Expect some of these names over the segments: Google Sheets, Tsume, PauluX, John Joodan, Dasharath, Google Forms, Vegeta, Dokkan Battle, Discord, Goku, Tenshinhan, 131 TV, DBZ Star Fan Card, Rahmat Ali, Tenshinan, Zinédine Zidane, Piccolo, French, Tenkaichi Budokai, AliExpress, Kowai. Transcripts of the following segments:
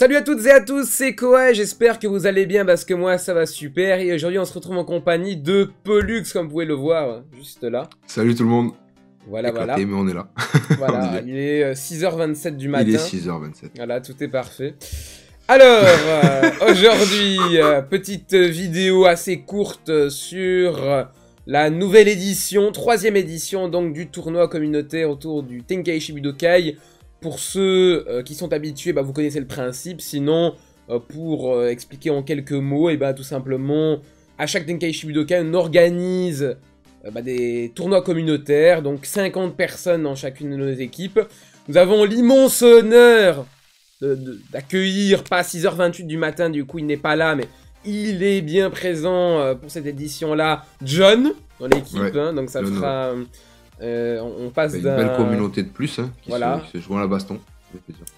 Salut à toutes et à tous, c'est Kowai, j'espère que vous allez bien parce que moi ça va super. Et aujourd'hui on se retrouve en compagnie de PauluX, comme vous pouvez le voir, juste là. Salut tout le monde. Voilà, voilà. Mais on est là. Voilà, il est 6h27 du matin. Il est 6h27. Voilà, tout est parfait. Alors, aujourd'hui, petite vidéo assez courte sur la nouvelle édition, 3ème édition donc du tournoi communautaire autour du Tenkaichi Budokai. Pour ceux qui sont habitués, bah, vous connaissez le principe, sinon pour expliquer en quelques mots, et bah, tout simplement, à chaque Tenkaichi Budokai, on organise des tournois communautaires, donc 50 personnes dans chacune de nos équipes. Nous avons l'immense honneur d'accueillir, pas 6h28 du matin, du coup il n'est pas là, mais il est bien présent pour cette édition-là, John, dans l'équipe, ouais, hein, donc ça John, sera... Ouais. On passe d'une belle communauté de plus hein, qui se joue à la baston.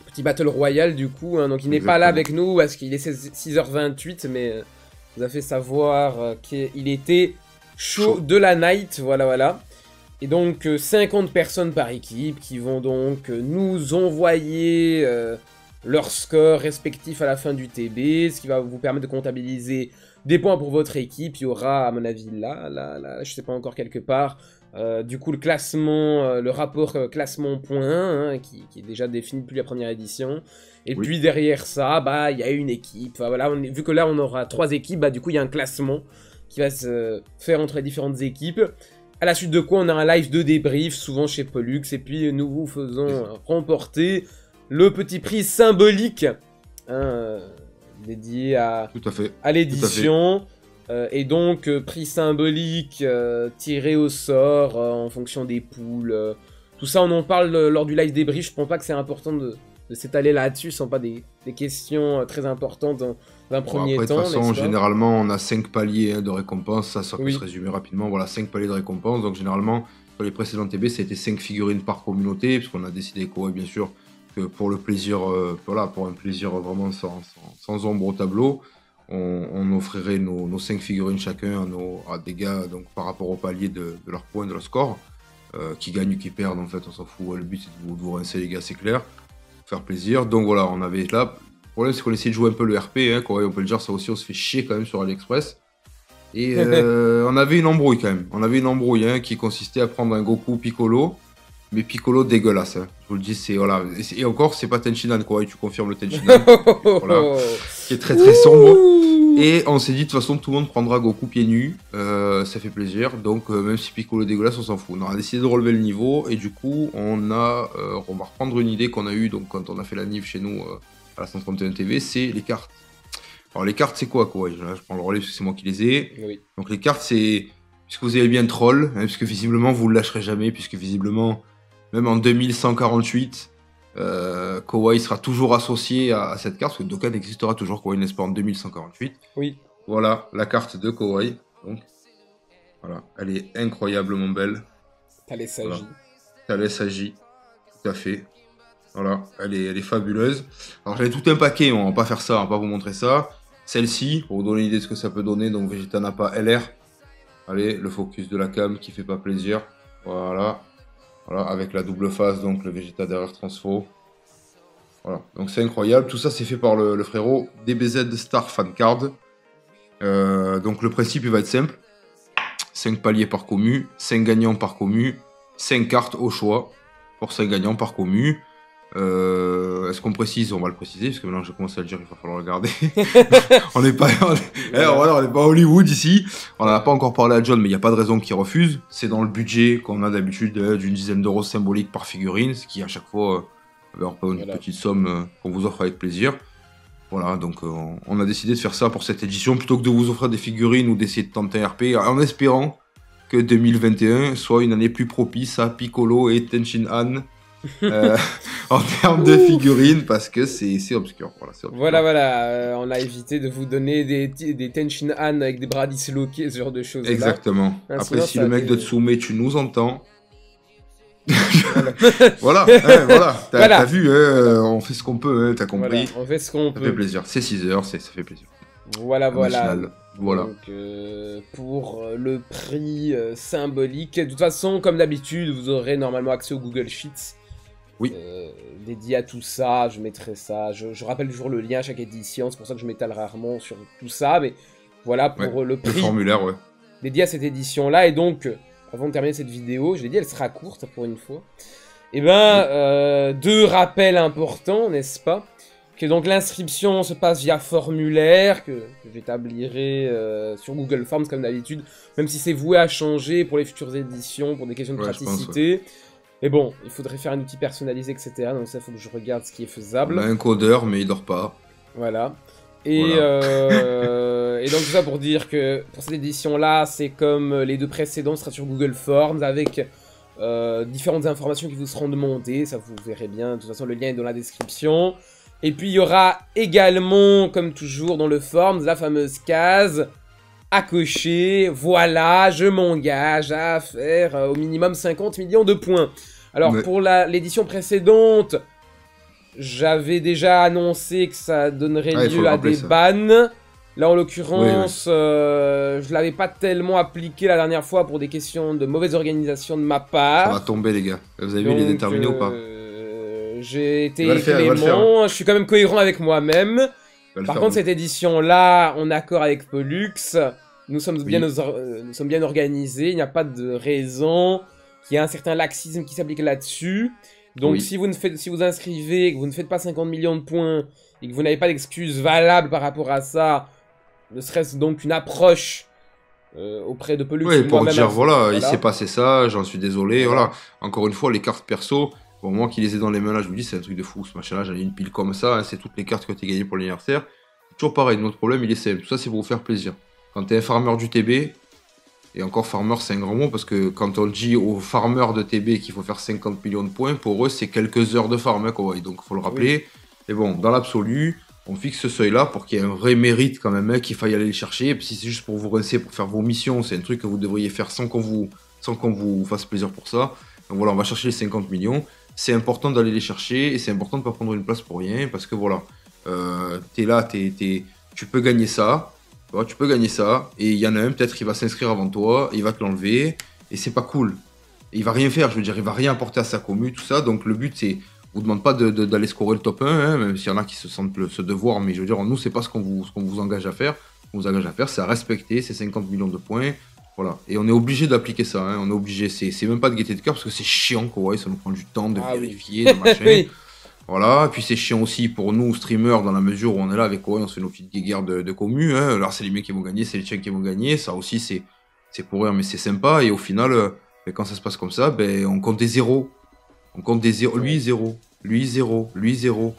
Petit battle royal du coup, hein, donc il n'est pas là avec nous parce qu'il est 6h28, mais nous a fait savoir qu'il était chaud de la night, voilà voilà. Et donc 50 personnes par équipe qui vont donc nous envoyer leurs scores respectifs à la fin du TB, ce qui va vous permettre de comptabiliser des points pour votre équipe. Il y aura à mon avis là, je sais pas encore quelque part. Du coup, le classement, le rapport classement-points, hein, qui est déjà défini depuis la première édition. Et oui. Puis derrière ça, bah, il y a une équipe. Enfin, voilà, vu que là, on aura 3 équipes, bah, du coup, il y a un classement qui va se faire entre les différentes équipes. À la suite de quoi, on a un live de débrief, souvent chez PauluX. Et puis, nous vous faisons remporter le petit prix symbolique hein, dédié à l'édition. Et donc, prix symbolique, tiré au sort en fonction des poules. Tout ça, on en parle lors du live débrief. Je pense pas que c'est important de s'étaler là-dessus. Ce ne sont pas des questions très importantes d'un premier temps. De toute façon, généralement, on a 5 paliers hein, de récompense. Ça peut se résumer rapidement. Voilà, 5 paliers de récompense. Donc, généralement, sur les précédents TB, c'était 5 figurines par communauté. Puisqu'on a décidé, quoi, bien sûr, que pour le plaisir, voilà, pour un plaisir vraiment sans ombre au tableau. On offrirait nos 5 figurines chacun à des gars donc, par rapport au palier de leurs points, de leur score. Qui gagnent ou qui perdent, en fait, on s'en fout. Le but, c'est de vous rincer, les gars, c'est clair. Faire plaisir. Donc voilà, on avait là. Le problème, c'est qu'on essayait de jouer un peu le RP. Hein, quand on peut le dire, ça aussi, on se fait chier quand même sur AliExpress. Et on avait une embrouille quand même. On avait une embrouille hein, qui consistait à prendre un Goku Piccolo. Mais Piccolo dégueulasse, hein. Je vous le dis, c'est voilà. Et encore, c'est pas Tenshinan quoi, et tu confirmes le Tenshinan, voilà, qui est très très sombre. Et on s'est dit de toute façon tout le monde prendra Goku pieds nus, ça fait plaisir. Donc même si Piccolo dégueulasse, on s'en fout. On a décidé de relever le niveau et du coup on va reprendre une idée qu'on a eue donc quand on a fait la NIV chez nous à la 131 TV, c'est les cartes. Alors les cartes c'est quoi je prends le relais parce que c'est moi qui les ai. Oui. Donc les cartes c'est puisque vous avez bien troll, hein, puisque visiblement vous le lâcherez jamais, puisque visiblement même en 2148, Kowai sera toujours associé à cette carte, parce que Dokkan existera toujours, Kowai n'est pas en 2148. Oui. Voilà, la carte de Kowai. Donc, voilà, elle est incroyablement belle. Thalès s'agit. Thalès s'agit, tout à fait. Voilà, elle est fabuleuse. Alors j'avais tout un paquet, on va pas faire ça, on va pas vous montrer ça. Celle-ci, pour vous donner une idée de ce que ça peut donner, donc Vegeta n'a pas LR. Allez, le focus de la cam qui fait pas plaisir. Voilà. Voilà, avec la double face, donc le Vegeta derrière transfo. Voilà, donc c'est incroyable. Tout ça, c'est fait par le frérot DBZ Star Fan Card. Donc le principe, il va être simple. 5 paliers par commu, 5 gagnants par commu, 5 cartes au choix pour 5 gagnants par commu. Est-ce qu'on précise? On va le préciser, parce que maintenant que je commence à le dire, il va falloir le garder. On n'est pas, on est pas Hollywood ici. On n'en a pas encore parlé à John, mais il n'y a pas de raison qu'il refuse. C'est dans le budget qu'on a d'habitude d'une dizaine d'euros symbolique par figurine, ce qui à chaque fois une petite somme qu'on vous offre avec plaisir. Voilà, donc on a décidé de faire ça pour cette édition, plutôt que de vous offrir des figurines ou d'essayer de tenter un RP, en espérant que 2021 soit une année plus propice à Piccolo et Tenshinhan. En termes de figurines, parce que c'est obscur. Voilà, voilà. On a évité de vous donner des Tenshinhan avec des bras disloqués, ce genre de choses. Exactement. Là. Après, si le mec de Tsume, tu nous entends. Voilà, hein, voilà. T'as vu, on fait ce qu'on peut, hein, t'as compris. Voilà, on fait ce qu'on peut. Ça fait plaisir. C'est 6 heures, ça fait plaisir. Voilà, voilà. Voilà. Donc, pour le prix symbolique. De toute façon, comme d'habitude, vous aurez normalement accès au Google Sheets. Oui. Dédié à tout ça, je mettrai ça. Je rappelle toujours le lien à chaque édition, c'est pour ça que je m'étale rarement sur tout ça, mais voilà pour le prix. Le formulaire, ouais. Dédié à cette édition-là, et donc, avant de terminer cette vidéo, je l'ai dit, elle sera courte pour une fois. Et ben, deux rappels importants, n'est-ce pas? Que donc l'inscription se passe via formulaire, que j'établirai sur Google Forms comme d'habitude, même si c'est voué à changer pour les futures éditions, pour des questions de praticité. Mais bon, il faudrait faire un outil personnalisé, etc. Donc ça, il faut que je regarde ce qui est faisable. On a un codeur, mais il dort pas. Voilà. Et, voilà. Et donc tout ça pour dire que pour cette édition-là, c'est comme les deux précédents, ce sera sur Google Forms avec différentes informations qui vous seront demandées. Ça, vous verrez bien. De toute façon, le lien est dans la description. Et puis, il y aura également, comme toujours dans le Forms, la fameuse case à cocher. Voilà, je m'engage à faire au minimum 50 millions de points. Alors, pour l'édition précédente, j'avais déjà annoncé que ça donnerait lieu à des bans. Là, en l'occurrence, je ne l'avais pas tellement appliqué la dernière fois pour des questions de mauvaise organisation de ma part. Ça va tomber, les gars. Vous avez vu les déterminés ou pas? J'ai été clément, je suis quand même cohérent avec moi-même. Par contre, cette édition-là, en accord avec PauluX, nous sommes, nous sommes bien organisés, il n'y a pas de raison qu'il y ait un certain laxisme qui s'applique là-dessus. Donc, si vous inscrivez, que vous ne faites pas 50 millions de points et que vous n'avez pas d'excuses valables par rapport à ça, ne serait-ce donc une approche auprès de PauluX. Oui, pour dire, voilà, il s'est passé ça, j'en suis désolé, voilà. Encore une fois, les cartes perso... Bon, moi qui les ai dans les mains là, je vous dis, c'est un truc de fou ce machin là, j'en ai une pile comme ça, hein, c'est toutes les cartes que tu as gagnées pour l'anniversaire. Toujours pareil, notre problème il est simple, tout ça c'est pour vous faire plaisir. Quand tu es un farmer du TB, et encore farmer c'est un grand mot parce que quand on dit aux farmers de TB qu'il faut faire 50 millions de points, pour eux c'est quelques heures de farm, hein, Kowai, donc il faut le rappeler. Mais bon, dans l'absolu, on fixe ce seuil là pour qu'il y ait un vrai mérite quand même, hein, qu'il faille aller le chercher. Et puis si c'est juste pour vous rincer, pour faire vos missions, c'est un truc que vous devriez faire sans qu'on vous fasse plaisir pour ça. Donc voilà, on va chercher les 50 millions. C'est important d'aller les chercher et c'est important de ne pas prendre une place pour rien parce que voilà, t'es là, tu peux gagner ça, tu peux gagner ça et il y en a un peut-être qui va s'inscrire avant toi, il va te l'enlever et c'est pas cool. Et il va rien faire, je veux dire, il va rien apporter à sa commu, tout ça. Donc le but c'est, on vous demande pas d'aller scorer le top 1, hein, même s'il y en a qui se sentent ce devoir, mais je veux dire, nous c'est pas ce qu'on vous engage à faire. Ce qu'on vous engage à faire, c'est à respecter ces 50 millions de points. Voilà, et on est obligé d'appliquer ça, hein. On est obligé, c'est même pas de gaieté de cœur parce que c'est chiant, quoi, ça nous prend du temps de vérifier, de machin. Voilà, et puis c'est chiant aussi pour nous, streamers, dans la mesure où on est là avec Kowai, on se fait nos petites guéguerres de commu, hein. Alors c'est les miens qui vont gagner, c'est les tiens qui vont gagner, ça aussi c'est pour rire, mais c'est sympa, et au final, quand ça se passe comme ça, ben, on compte des zéros. On compte des zéros, lui zéro, lui zéro, lui zéro.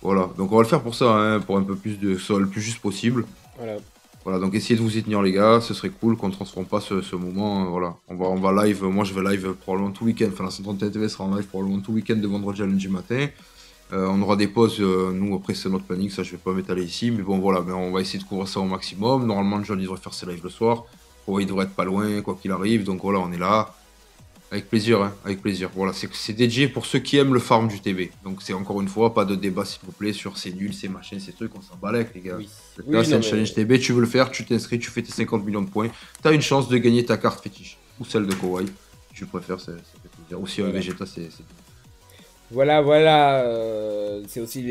Voilà, donc on va le faire pour ça, hein, pour un peu plus de sol, le plus juste possible. Voilà. Voilà, donc essayez de vous y tenir les gars, ce serait cool qu'on ne transforme pas ce moment, voilà. On va live, moi je vais live probablement tout week-end, enfin la 131 TV sera en live probablement tout week-end de vendredi à lundi matin. On aura des pauses, nous après c'est notre planning, ça je vais pas m'étaler ici, mais bon voilà, ben, on va essayer de couvrir ça au maximum. Normalement John il devrait faire ses lives le soir, oh, il devrait être pas loin quoi qu'il arrive, donc voilà on est là. Avec plaisir, hein, avec plaisir. Voilà, c'est dédié pour ceux qui aiment le farm du TB. Donc c'est encore une fois, pas de débat s'il vous plaît sur ces nuls, ces machins, ces trucs, on s'en bat avec les gars. Là c'est un challenge TB, tu veux le faire, tu t'inscris, tu fais tes 50 millions de points, t'as une chance de gagner ta carte fétiche. Ou celle de Kowai, tu préfères, ça fait plaisir. Aussi un Vegeta, c'est... Voilà, voilà, c'est aussi,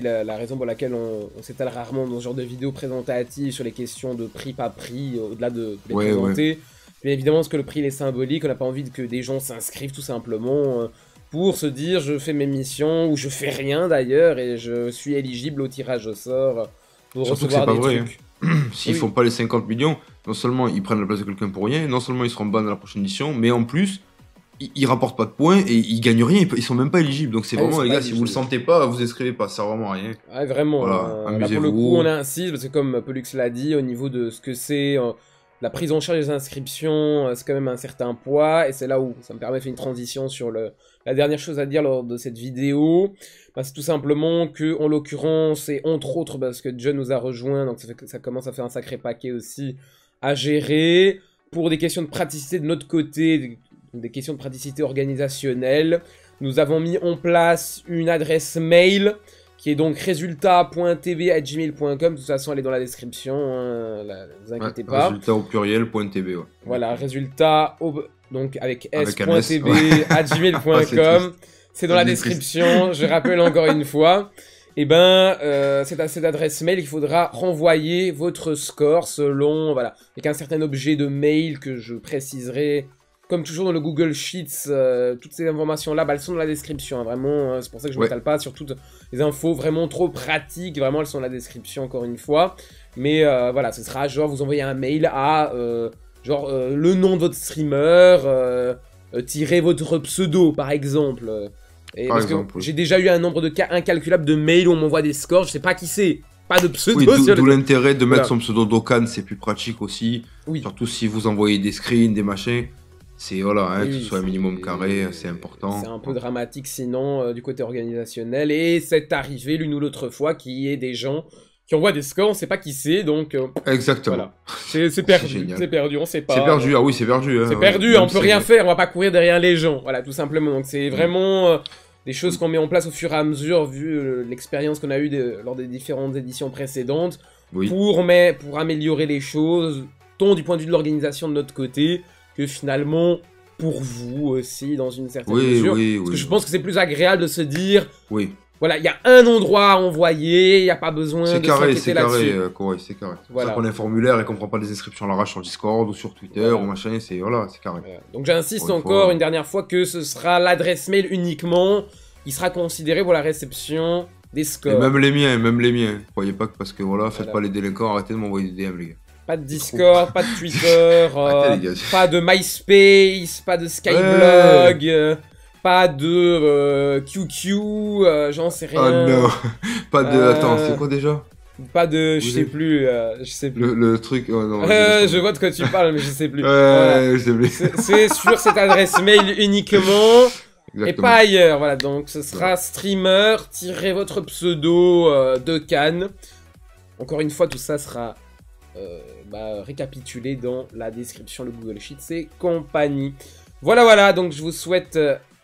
la raison pour laquelle on s'étale rarement dans ce genre de vidéos présentatives sur les questions de prix, pas prix, au-delà de les présenter. Bien évidemment, parce que le prix il est symbolique, on n'a pas envie que des gens s'inscrivent tout simplement pour se dire je fais mes missions ou je fais rien d'ailleurs et je suis éligible au tirage au sort pour surtout recevoir des trucs. Hein. S'ils font pas les 50 millions, non seulement ils prennent la place de quelqu'un pour rien, non seulement ils seront bannés à la prochaine édition, mais en plus ils rapportent pas de points et ils gagnent rien, ils sont même pas éligibles. Donc c'est vraiment les gars, si vous le sentez pas, vous inscrivez pas, ça sert vraiment à rien. Ouais, vraiment, voilà, là, pour le coup on insiste parce que comme PauluX l'a dit, au niveau de ce que c'est... la prise en charge des inscriptions, c'est quand même un certain poids, et c'est là où ça me permet de faire une transition sur la dernière chose à dire lors de cette vidéo. Bah, c'est tout simplement que, en l'occurrence, et entre autres parce que John nous a rejoint, donc ça commence à faire un sacré paquet aussi à gérer. Pour des questions de praticité de notre côté, des questions de praticité organisationnelle, nous avons mis en place une adresse mail qui est donc résultat.tb@gmail.com. De toute façon, elle est dans la description, hein, ne vous inquiétez pas. Résultat au pluriel.tb. Voilà, résultat au donc avec s.tb@gmail.com. C'est dans la description, je rappelle encore une fois. Et ben, c'est à cette adresse mail qu'il faudra renvoyer votre score selon, voilà, avec un certain objet de mail que je préciserai. Comme toujours dans le Google Sheets, toutes ces informations-là, bah, elles sont dans la description, hein, vraiment, c'est pour ça que je ne m'étale pas sur toutes les infos vraiment trop pratiques, vraiment elles sont dans la description encore une fois. Mais voilà, ce sera genre vous envoyez un mail à genre le nom de votre streamer, tirez votre pseudo par exemple. Et par exemple, j'ai déjà eu un nombre de cas incalculable de mails où on m'envoie des scores, je sais pas qui c'est. Pas de pseudo. Oui, d'où l'intérêt de mettre son pseudo Dokkan, c'est plus pratique aussi. Oui. Surtout si vous envoyez des screens, des machins. C'est voilà, hein, oui, que ce soit un minimum carré, c'est important. C'est un peu dramatique sinon du côté organisationnel. Et c'est arrivé l'une ou l'autre fois qu'il y ait des gens qui envoient des scores, on ne sait pas qui c'est, donc... Exactement. Voilà. C'est perdu, c'est perdu, on ne sait pas. C'est perdu, ah oui, c'est perdu. Hein, c'est perdu, ouais. On ne peut rien faire, on ne va pas courir derrière les gens, voilà, tout simplement. Donc c'est vraiment des choses qu'on met en place au fur et à mesure, vu l'expérience qu'on a eue lors des différentes éditions précédentes, pour améliorer les choses, tant du point de vue de l'organisation de notre côté, que finalement, pour vous aussi, dans une certaine mesure. Parce que je pense que c'est plus agréable de se dire... Oui. Voilà, il y a un endroit à envoyer, il n'y a pas besoin de s'inquiéter là-dessus. C'est carré, c'est carré. Voilà. C'est pour ça qu'on a un formulaire et qu'on ne prend pas les inscriptions à l'arrache sur Discord ou sur Twitter ou machin, c'est carré. Voilà. Donc j'insiste encore une dernière fois que ce sera l'adresse mail uniquement qui sera considérée pour la réception des scores. Et même les miens, croyez pas que parce que voilà, faites pas les délinquants, arrêtez de m'envoyer des DM les gars. Pas de Discord, pas de Twitter, pas de MySpace, pas de Skyblog... Pas de QQ, j'en sais rien. Oh non, pas de... Attends, c'est quoi déjà? Pas de... Je sais plus. Le truc... Oh non, je vois de quoi tu parles, mais je sais plus. Je sais plus. C'est sur cette adresse mail uniquement, et pas ailleurs. Voilà, donc ce sera streamer, tirez votre pseudo de Cannes. Encore une fois, tout ça sera récapitulé dans la description, le Google Sheets et compagnie. Voilà, voilà, donc je vous souhaite...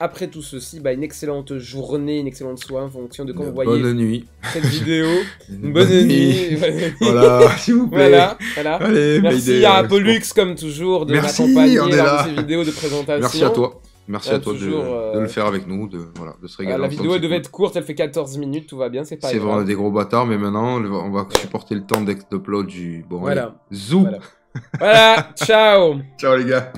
Après tout ceci, bah, une excellente journée, une excellente soirée en fonction de quand vous voyez cette vidéo. Une bonne nuit. Voilà, s'il vous plaît. Voilà, voilà. Allez, merci à PauluX comme toujours de m'accompagner dans ces vidéos de présentation. Merci à toi. Merci à toi toujours, de le faire avec nous, de se régaler. La vidéo elle devait être courte, elle fait 14 minutes, tout va bien, c'est pas grave. C'est vrai, on a des gros bâtards, mais maintenant on va supporter le temps d'upload du... Bon, voilà. Zou. Voilà, ciao. Ciao les gars.